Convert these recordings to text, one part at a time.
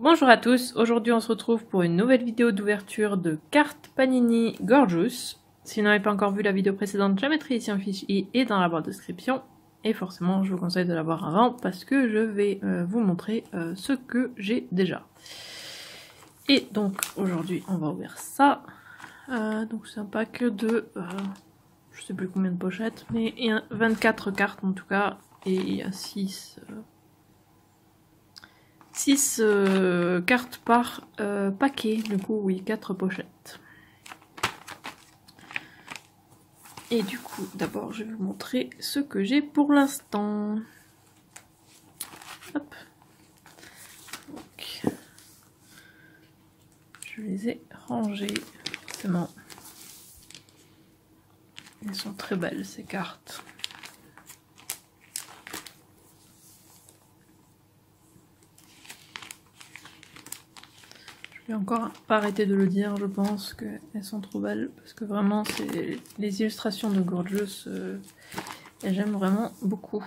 Bonjour à tous, aujourd'hui on se retrouve pour une nouvelle vidéo d'ouverture de cartes Panini Gorjuss. Si vous n'avez pas encore vu la vidéo précédente, je la mettrai ici en fiche i et dans la barre de description. Et forcément je vous conseille de la voir avant parce que je vais vous montrer ce que j'ai déjà. Et donc aujourd'hui on va ouvrir ça. Donc c'est un pack de je sais plus combien de pochettes, mais 24 cartes en tout cas, et il y a 6 cartes par paquet, du coup oui, 4 pochettes. Et du coup d'abord je vais vous montrer ce que j'ai pour l'instant. Hop. Donc, je les ai rangées, forcément. Elles sont très belles ces cartes. J'ai encore pas arrêté de le dire, je pense qu'elles sont trop belles, parce que vraiment, c'est les illustrations de Gorgeous, et j'aime vraiment beaucoup.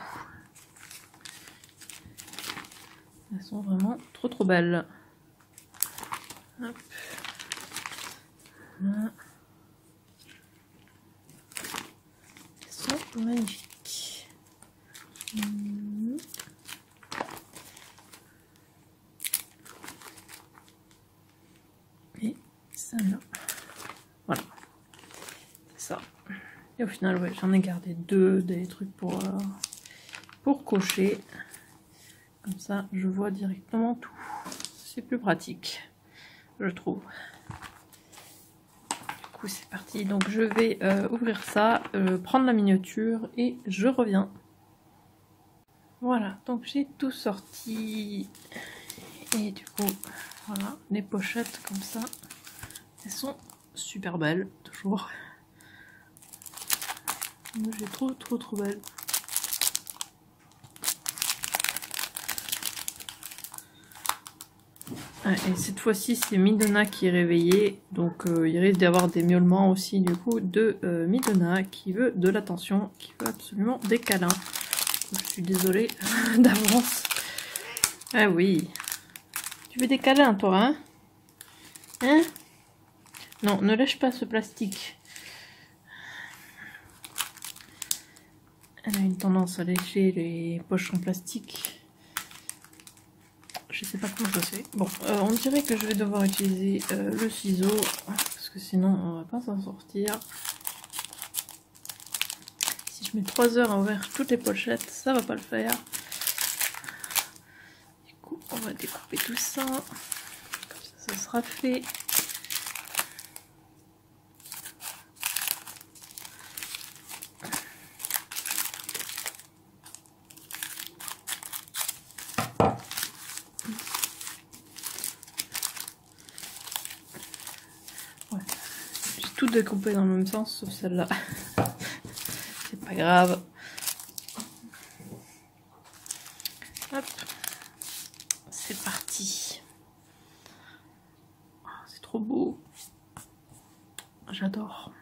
Elles sont vraiment trop belles. Hop. Voilà. Elles sont magnifiques. Voilà, c'est ça. Et au final, ouais, j'en ai gardé deux, des trucs pour cocher. Comme ça, je vois directement tout. C'est plus pratique, je trouve. Du coup, c'est parti. Donc, je vais ouvrir ça, prendre la miniature et je reviens. Voilà, donc j'ai tout sorti. Et du coup, voilà, les pochettes comme ça. Elles sont super belles, toujours. Je les trouve trop belles. Ah, et cette fois-ci, c'est Mirdonna qui est réveillée, donc il risque d'y avoir des miaulements aussi, du coup, de Mirdonna qui veut de l'attention, qui veut absolument des câlins. Je suis désolée d'avance. Ah oui. Tu veux des câlins, toi, hein? Hein? Non, ne lâche pas ce plastique. Elle a une tendance à lécher les poches en plastique. Je sais pas comment ça se fait. Bon, on dirait que je vais devoir utiliser le ciseau, parce que sinon on va pas s'en sortir. Si je mets 3 heures à ouvrir toutes les pochettes, ça va pas le faire. Du coup, on va découper tout ça. Comme ça, ça sera fait. Découpé dans le même sens, sauf celle-là. C'est pas grave. Hop, c'est parti. Oh, c'est trop beau. J'adore.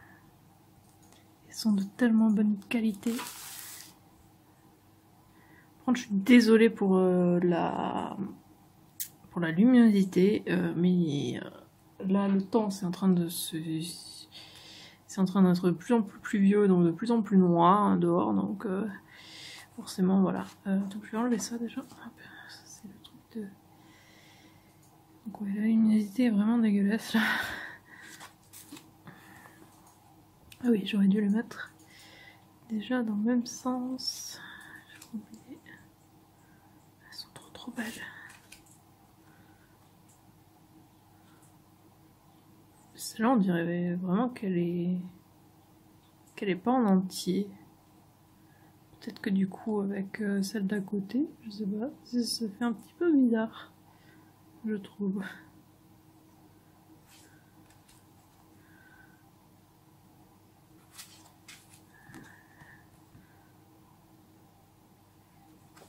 Ils sont de tellement bonne qualité. Par contre, je suis désolée pour la luminosité, mais là le temps c'est en train de se... C'est en train d'être de plus en plus pluvieux, donc de plus en plus noir hein, dehors, donc forcément voilà. Donc je vais enlever ça déjà. C'est le truc de... Donc ouais, la luminosité est vraiment dégueulasse là. Ah oui, j'aurais dû le mettre déjà dans le même sens. J'ai oublié. Elles sont trop belles. Celle-là, on dirait vraiment qu'elle est pas en entier. Peut-être que du coup, avec celle d'à côté, je sais pas, ça fait un petit peu bizarre, je trouve.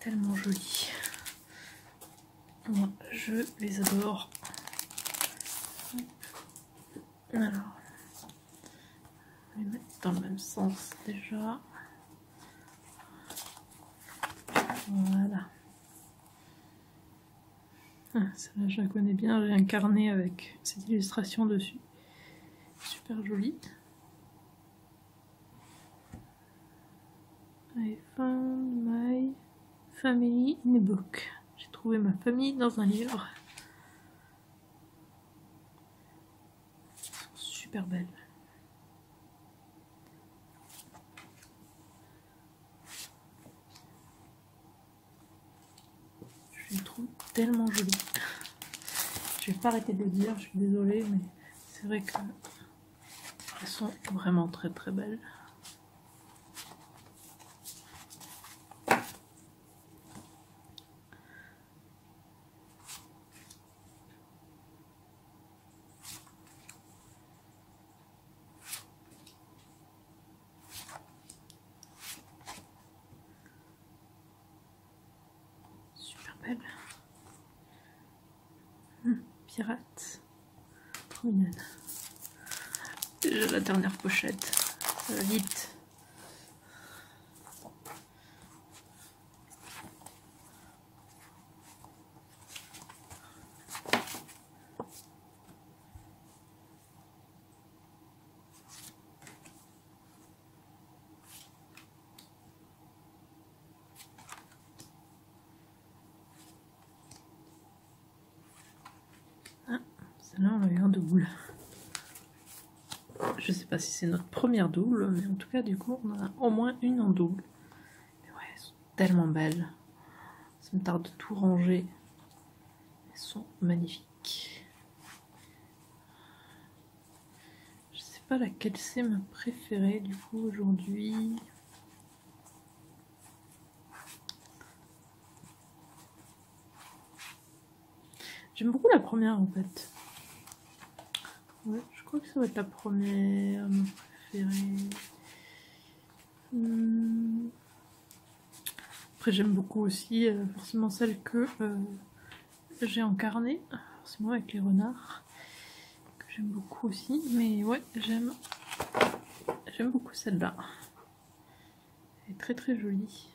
Tellement joli. Moi, je les adore. Alors, on va les mettre dans le même sens déjà. Voilà. Ah, celle-là, je la connais bien, j'ai un carnet avec cette illustration dessus. Super jolie. I found my family in a book. J'ai trouvé ma famille dans un livre. Super belle. Je les trouve tellement jolies. Je vais pas arrêter de le dire, je suis désolée, mais c'est vrai que elles sont vraiment très très belles. Pirate, trop mignonne. Déjà la dernière pochette, ça va vite. Là, on a eu un double. Je sais pas si c'est notre première double, mais en tout cas, du coup, on en a au moins une en double. Mais ouais, elles sont tellement belles. Ça me tarde de tout ranger. Elles sont magnifiques. Je sais pas laquelle c'est ma préférée, du coup, aujourd'hui. J'aime beaucoup la première, en fait. Ouais, je crois que ça va être la première, mon préféré. Après j'aime beaucoup aussi forcément celle que j'ai incarnée, forcément avec les renards, que j'aime beaucoup aussi, mais ouais, j'aime beaucoup celle-là. Elle est très très jolie.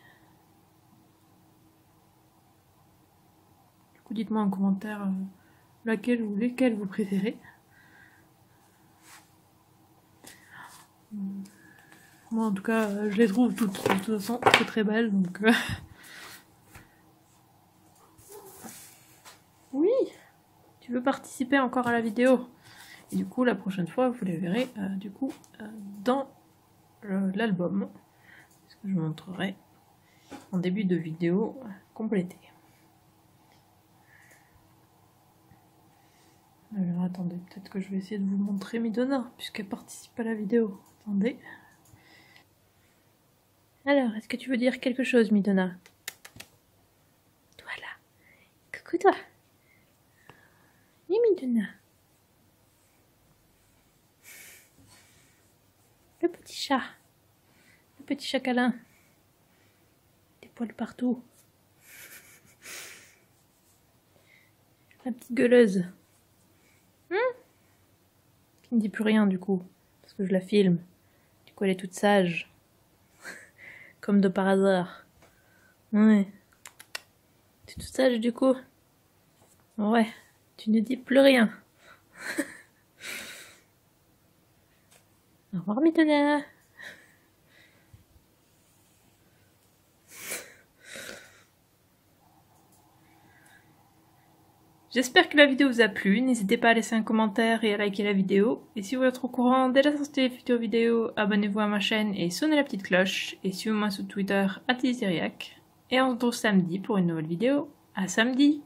Du coup dites-moi en commentaire laquelle ou lesquelles vous préférez. Moi en tout cas je les trouve toutes de toute façon très très belles, donc oui, tu veux participer encore à la vidéo et du coup la prochaine fois vous les verrez du coup dans l'album, ce que je montrerai en début de vidéo complétée. Alors attendez, peut-être que je vais essayer de vous montrer Mirdonna, puisqu'elle participe à la vidéo. Attendez. Alors, est-ce que tu veux dire quelque chose, Mirdonna? Toi là. Coucou toi. Et Mirdonna. Le petit chat. Le petit chat câlin. Des poils partout. La petite gueuleuse. Qui ne dit plus rien du coup, parce que je la filme. Du coup elle est toute sage. Comme de par hasard. Ouais. Tu es toute sage du coup. Ouais, tu ne dis plus rien. Au revoir Mirdonna. J'espère que la vidéo vous a plu, n'hésitez pas à laisser un commentaire et à liker la vidéo. Et si vous êtes au courant dès la sortie des futures vidéos, abonnez-vous à ma chaîne et sonnez la petite cloche. Et suivez-moi sur Twitter @Isiriak. Et on se retrouve samedi pour une nouvelle vidéo. À samedi!